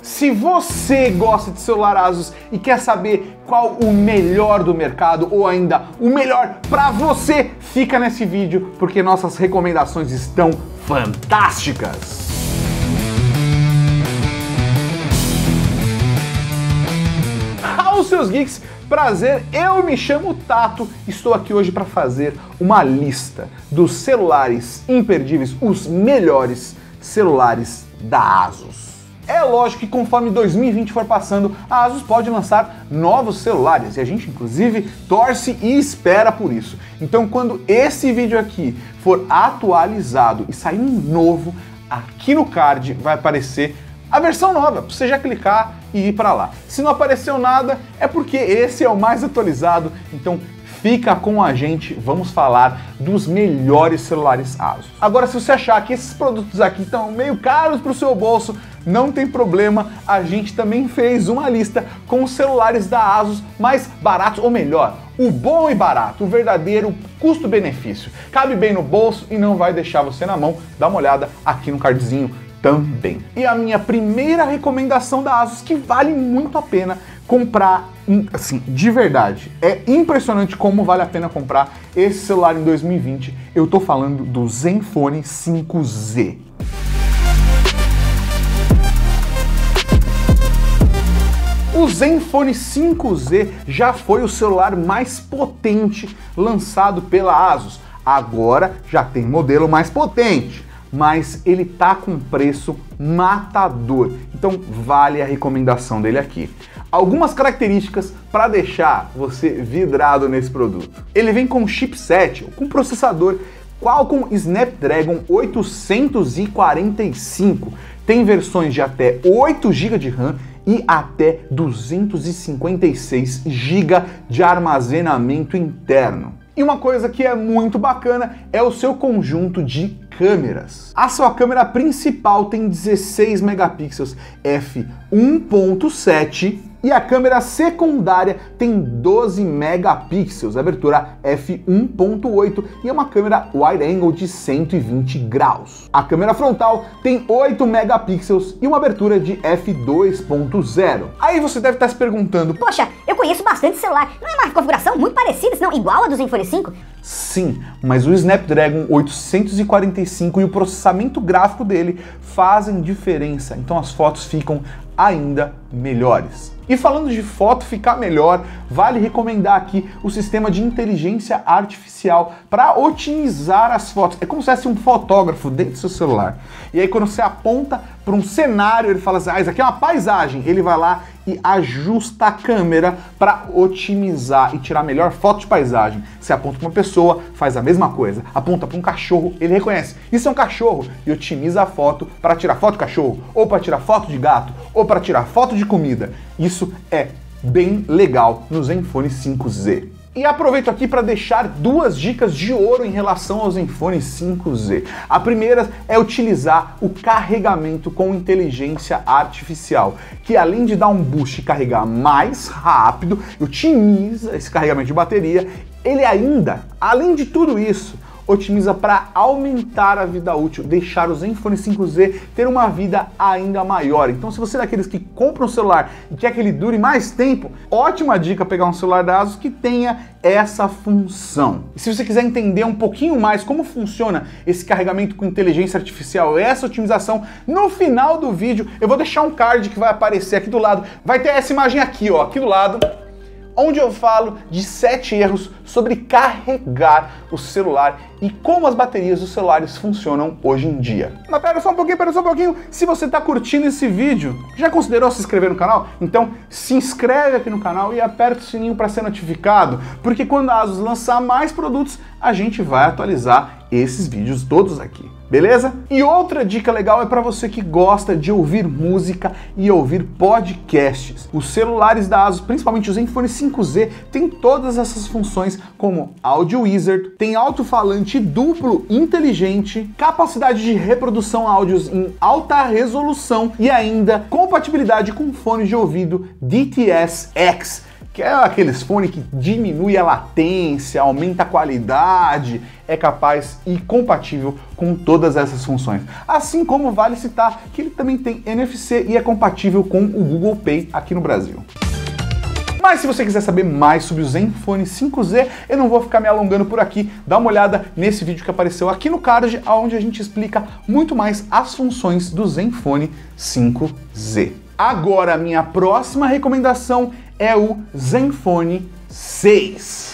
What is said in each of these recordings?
Se você gosta de celular ASUS e quer saber qual o melhor do mercado ou ainda o melhor para você, fica nesse vídeo porque nossas recomendações estão fantásticas. Aos seus geeks, prazer, eu me chamo Tato, estou aqui hoje para fazer uma lista dos celulares imperdíveis, os melhores celulares da ASUS. É lógico que conforme 2020 for passando, a ASUS pode lançar novos celulares e a gente inclusive torce e espera por isso. Então quando esse vídeo aqui for atualizado e sair um novo, aqui no card vai aparecer a versão nova, pra você já clicar e ir para lá. Se não apareceu nada, é porque esse é o mais atualizado, então fica com a gente, vamos falar dos melhores celulares ASUS. Agora, se você achar que esses produtos aqui estão meio caros para o seu bolso, não tem problema, a gente também fez uma lista com os celulares da ASUS mais baratos, ou melhor, o bom e barato, o verdadeiro custo-benefício. Cabe bem no bolso e não vai deixar você na mão. Dá uma olhada aqui no cardzinho também. E a minha primeira recomendação da ASUS, que vale muito a pena comprar, assim, de verdade, é impressionante como vale a pena comprar esse celular em 2020, eu tô falando do Zenfone 5Z. O Zenfone 5Z já foi o celular mais potente lançado pela ASUS, agora já tem modelo mais potente, mas ele tá com preço matador, então vale a recomendação dele aqui. Algumas características para deixar você vidrado nesse produto. Ele vem com chipset, com processador Qualcomm Snapdragon 845, tem versões de até 8 GB de RAM e até 256 GB de armazenamento interno. E uma coisa que é muito bacana é o seu conjunto de câmeras. A sua câmera principal tem 16 megapixels f1.7 e a câmera secundária tem 12 megapixels, abertura f1.8 e é uma câmera wide angle de 120 graus. A câmera frontal tem 8 megapixels e uma abertura de f2.0. Aí você deve estar se perguntando, poxa, eu conheço bastante celular, não é uma configuração muito parecida, se não igual a do Zenfone 5? Sim, mas o Snapdragon 845 e o processamento gráfico dele fazem diferença, então as fotos ficam ainda melhores. E falando de foto ficar melhor, vale recomendar aqui o sistema de inteligência artificial para otimizar as fotos. É como se fosse um fotógrafo dentro do seu celular. E aí quando você aponta para um cenário, ele fala assim, ah, isso aqui é uma paisagem. Ele vai lá e ajusta a câmera para otimizar e tirar melhor foto de paisagem. Você aponta para uma pessoa, faz a mesma coisa. Aponta para um cachorro, ele reconhece, isso é um cachorro, e otimiza a foto para tirar foto de cachorro, ou para tirar foto de gato, ou para tirar foto de comida. Isso é bem legal no Zenfone 5Z. E aproveito aqui para deixar duas dicas de ouro em relação ao Zenfone 5Z. A primeira é utilizar o carregamento com inteligência artificial, que além de dar um boost e carregar mais rápido, otimiza esse carregamento de bateria, ele ainda, além de tudo isso, otimiza para aumentar a vida útil, deixar o Zenfone 5Z ter uma vida ainda maior. Então, se você é daqueles que compra um celular e quer que ele dure mais tempo, ótima dica pegar um celular da ASUS que tenha essa função. E se você quiser entender um pouquinho mais como funciona esse carregamento com inteligência artificial, essa otimização, no final do vídeo eu vou deixar um card que vai aparecer aqui do lado. Vai ter essa imagem aqui, ó, aqui do lado, onde eu falo de 7 erros sobre carregar o celular e como as baterias dos celulares funcionam hoje em dia. Mas pera só um pouquinho, se você está curtindo esse vídeo, já considerou se inscrever no canal? Então se inscreve aqui no canal e aperta o sininho para ser notificado, porque quando a ASUS lançar mais produtos, a gente vai atualizar esses vídeos todos aqui. Beleza? E outra dica legal é para você que gosta de ouvir música e ouvir podcasts. Os celulares da ASUS, principalmente o Zenfone 5Z, tem todas essas funções como Audio Wizard, tem alto-falante duplo inteligente, capacidade de reprodução áudios em alta resolução e ainda compatibilidade com fone de ouvido DTS-X. que é aqueles fones que diminui a latência, aumenta a qualidade, é capaz e compatível com todas essas funções. Assim como vale citar que ele também tem NFC e é compatível com o Google Pay aqui no Brasil. Mas se você quiser saber mais sobre o Zenfone 5Z, eu não vou ficar me alongando por aqui, dá uma olhada nesse vídeo que apareceu aqui no card, onde a gente explica muito mais as funções do Zenfone 5Z. Agora, minha próxima recomendação é o Zenfone 6.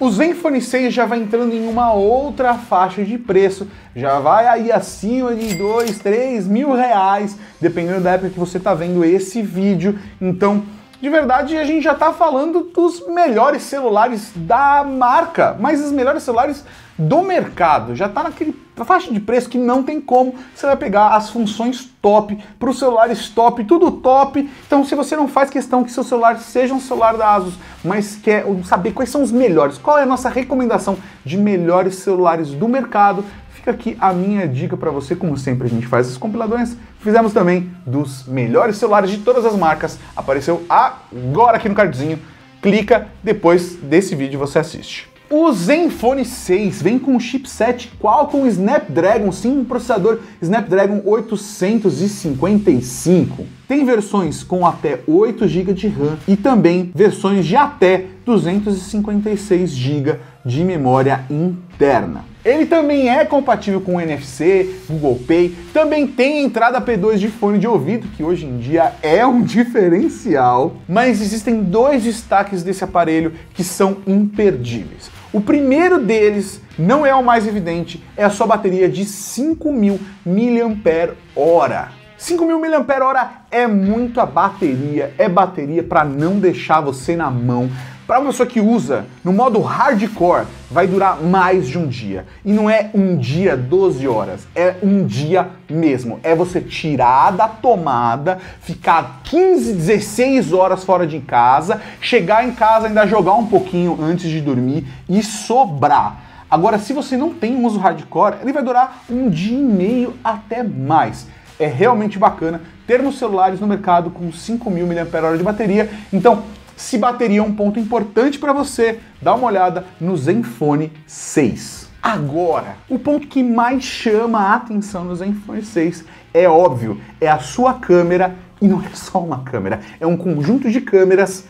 O Zenfone 6 já vai entrando em uma outra faixa de preço, já vai aí acima de 2, 3 mil reais, dependendo da época que você está vendo esse vídeo. Então, de verdade, a gente já está falando dos melhores celulares da marca, mas os melhores celulares do mercado, já está naquele faixa de preço que não tem como, você vai pegar as funções top, para os celulares top, tudo top. Então, se você não faz questão que seu celular seja um celular da ASUS, mas quer saber quais são os melhores, qual é a nossa recomendação de melhores celulares do mercado, fica aqui a minha dica para você. Como sempre, a gente faz essas compilações, fizemos também dos melhores celulares de todas as marcas, apareceu agora aqui no cardzinho, clica, depois desse vídeo você assiste. O Zenfone 6 vem com um chipset Qualcomm Snapdragon, sim, um processador Snapdragon 855. Tem versões com até 8 GB de RAM e também versões de até 256 GB de memória interna. Ele também é compatível com NFC, Google Pay, também tem entrada P2 de fone de ouvido, que hoje em dia é um diferencial, mas existem dois destaques desse aparelho que são imperdíveis. O primeiro deles não é o mais evidente, é a sua bateria de 5.000 mAh. 5.000 mAh é muita bateria, é bateria para não deixar você na mão. Para uma pessoa que usa no modo hardcore, vai durar mais de um dia. E não é um dia, 12 horas, é um dia mesmo. É você tirar da tomada, ficar 15, 16 horas fora de casa, chegar em casa, ainda jogar um pouquinho antes de dormir e sobrar. Agora, se você não tem um uso hardcore, ele vai durar um dia e meio até mais. É realmente bacana termos celulares no mercado com 5.000 mAh de bateria. Então, se bateria é um ponto importante para você, dá uma olhada no Zenfone 6. Agora, o ponto que mais chama a atenção no Zenfone 6 é óbvio, é a sua câmera, e não é só uma câmera, é um conjunto de câmeras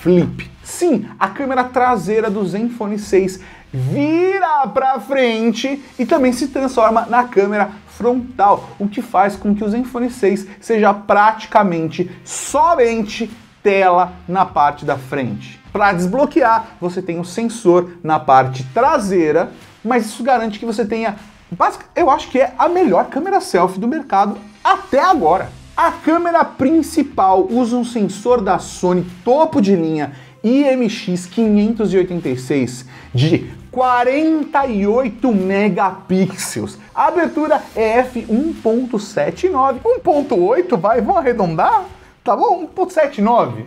flip. Sim, a câmera traseira do Zenfone 6 vira para frente e também se transforma na câmera frontal, o que faz com que o Zenfone 6 seja praticamente somente tela na parte da frente. Para desbloquear, você tem um sensor na parte traseira, mas isso garante que você tenha, eu acho que é a melhor câmera selfie do mercado até agora. A câmera principal usa um sensor da Sony topo de linha IMX 586 de 48 megapixels. A abertura é f/1.79, 1.8, vamos arredondar? Tá bom? 1.79,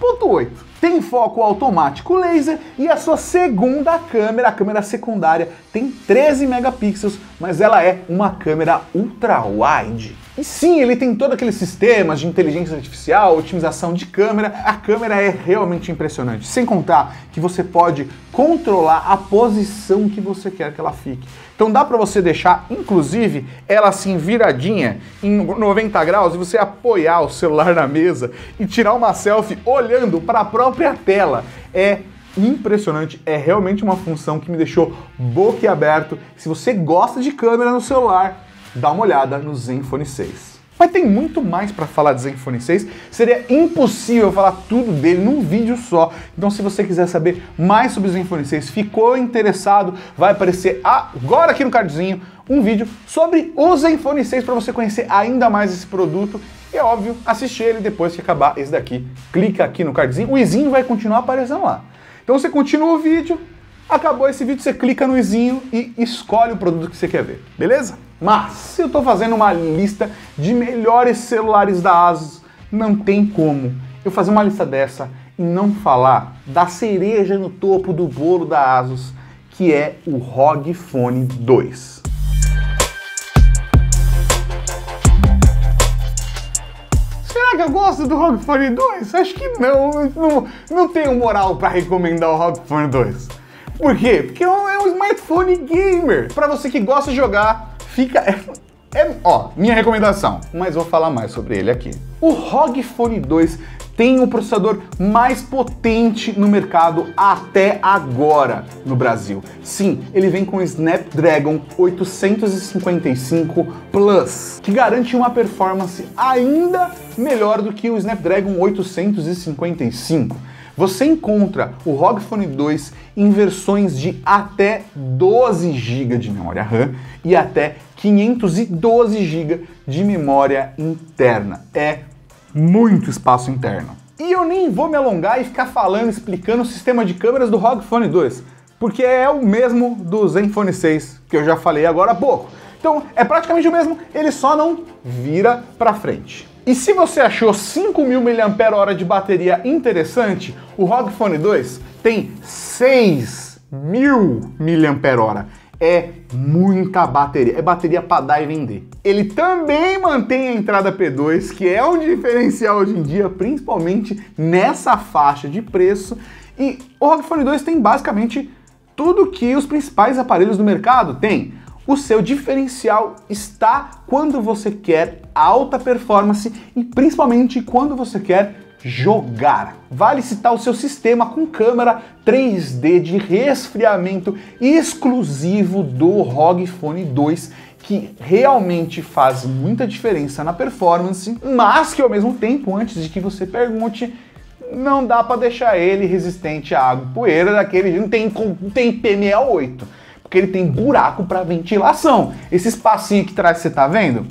1.8. Tem foco automático laser e a sua segunda câmera, a câmera secundária, tem 13 megapixels, mas ela é uma câmera ultra-wide. E sim, ele tem todo aquele sistema de inteligência artificial, otimização de câmera. A câmera é realmente impressionante, sem contar que você pode controlar a posição que você quer que ela fique. Então dá para você deixar, inclusive, ela assim viradinha em 90 graus e você apoiar o celular na mesa e tirar uma selfie olhando para a própria tela. É impressionante, é realmente uma função que me deixou boquiaberto. Se você gosta de câmera no celular, dá uma olhada no Zenfone 6. Mas tem muito mais para falar de Zenfone 6, seria impossível falar tudo dele num vídeo só. Então, se você quiser saber mais sobre o Zenfone 6, ficou interessado, vai aparecer agora aqui no cardzinho um vídeo sobre o Zenfone 6 para você conhecer ainda mais esse produto. E é óbvio, assistir ele depois que acabar esse daqui. Clica aqui no cardzinho, o izinho vai continuar aparecendo lá. Então você continua o vídeo, acabou esse vídeo, você clica no izinho e escolhe o produto que você quer ver, beleza? Mas eu estou fazendo uma lista de melhores celulares da ASUS, não tem como eu fazer uma lista dessa e não falar da cereja no topo do bolo da ASUS, que é o ROG Phone 2. que eu gosto do ROG Phone 2? Acho que não tenho moral para recomendar o ROG Phone 2. Por quê? Porque é um smartphone gamer. Para você que gosta de jogar, fica... ó, minha recomendação, mas vou falar mais sobre ele aqui. O ROG Phone 2 tem o processador mais potente no mercado até agora no Brasil. Sim, ele vem com o Snapdragon 855 Plus, que garante uma performance ainda melhor do que o Snapdragon 855. Você encontra o ROG Phone 2 em versões de até 12 GB de memória RAM e até 512 GB de memória interna. É muito espaço interno. E eu nem vou me alongar e ficar falando, explicando o sistema de câmeras do ROG Phone 2, porque é o mesmo do Zenfone 6, que eu já falei agora há pouco. Então é praticamente o mesmo, ele só não vira para frente. E se você achou 5.000 mAh de bateria interessante, o ROG Phone 2 tem 6.000 mAh. É muita bateria, é bateria para dar e vender. Ele também mantém a entrada P2, que é um diferencial hoje em dia, principalmente nessa faixa de preço. E o ROG Phone 2 tem basicamente tudo que os principais aparelhos do mercado têm. O seu diferencial está quando você quer alta performance e principalmente quando você quer jogar. Vale citar o seu sistema com câmera 3D de resfriamento exclusivo do ROG Phone 2, que realmente faz muita diferença na performance, mas que ao mesmo tempo, antes de que você pergunte, não dá para deixar ele resistente à água e poeira daquele, não tem IP68, porque ele tem buraco para ventilação. Esse espacinho aqui atrás que você tá vendo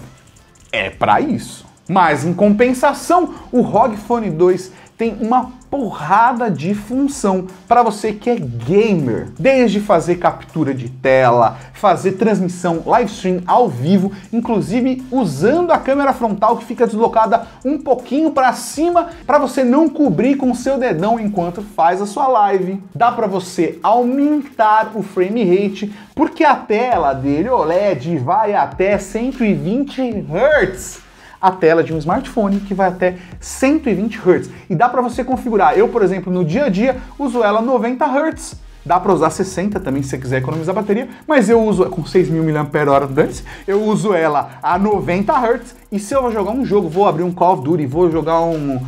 é para isso. Mas, em compensação, o ROG Phone 2 tem uma porrada de função para você que é gamer. Desde fazer captura de tela, fazer transmissão live stream ao vivo, inclusive usando a câmera frontal que fica deslocada um pouquinho para cima para você não cobrir com o seu dedão enquanto faz a sua live. Dá para você aumentar o frame rate, porque a tela dele OLED vai até 120 Hz. A tela de um smartphone que vai até 120 Hz. E dá para você configurar. Eu, por exemplo, no dia a dia, uso ela 90 Hz. Dá para usar 60 também, se você quiser economizar bateria. Mas eu uso, com 6.000 mAh antes, eu uso ela a 90 Hz. E se eu vou jogar um jogo, vou abrir um Call of Duty, vou jogar um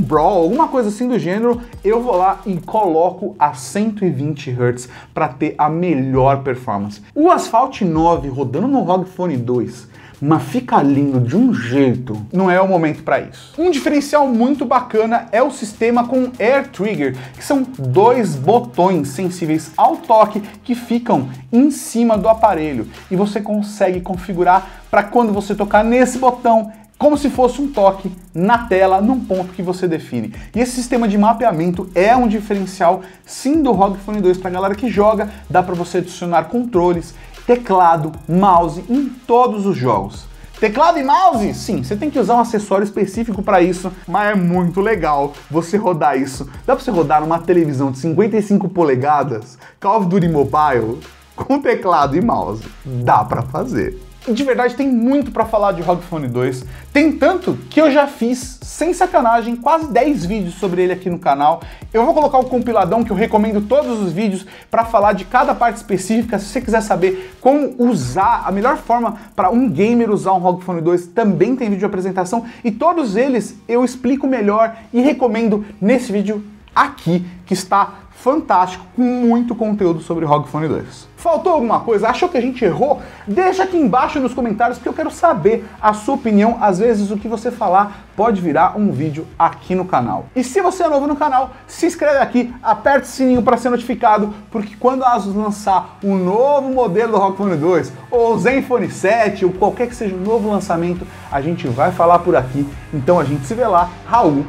Brawl, alguma coisa assim do gênero, eu vou lá e coloco a 120 Hz para ter a melhor performance. O Asphalt 9 rodando no ROG Phone 2, mas fica lindo de um jeito, não é o momento para isso. Um diferencial muito bacana é o sistema com Air Trigger, que são dois botões sensíveis ao toque que ficam em cima do aparelho e você consegue configurar para quando você tocar nesse botão, como se fosse um toque na tela, num ponto que você define. E esse sistema de mapeamento é um diferencial, sim, do ROG Phone 2 para a galera que joga. Dá para você adicionar controles, teclado, mouse em todos os jogos. Teclado e mouse? Sim, você tem que usar um acessório específico para isso, mas é muito legal você rodar isso. Dá para você rodar numa televisão de 55 polegadas, Call of Duty Mobile, com teclado e mouse. Dá para fazer. De verdade, tem muito para falar de ROG Phone 2, tem tanto que eu já fiz, sem sacanagem, quase 10 vídeos sobre ele aqui no canal. Eu vou colocar o compiladão que eu recomendo todos os vídeos para falar de cada parte específica. Se você quiser saber como usar, a melhor forma para um gamer usar um ROG Phone 2, também tem vídeo de apresentação e todos eles eu explico melhor e recomendo nesse vídeo aqui, que está fantástico, com muito conteúdo sobre o ROG Phone 2. Faltou alguma coisa? Achou que a gente errou? Deixa aqui embaixo nos comentários, porque eu quero saber a sua opinião. Às vezes o que você falar pode virar um vídeo aqui no canal. E se você é novo no canal, se inscreve aqui, aperta o sininho para ser notificado, porque quando a ASUS lançar um novo modelo do ROG Phone 2, ou o ZenFone 7, ou qualquer que seja o novo lançamento, a gente vai falar por aqui. Então a gente se vê lá. Raul,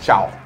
tchau!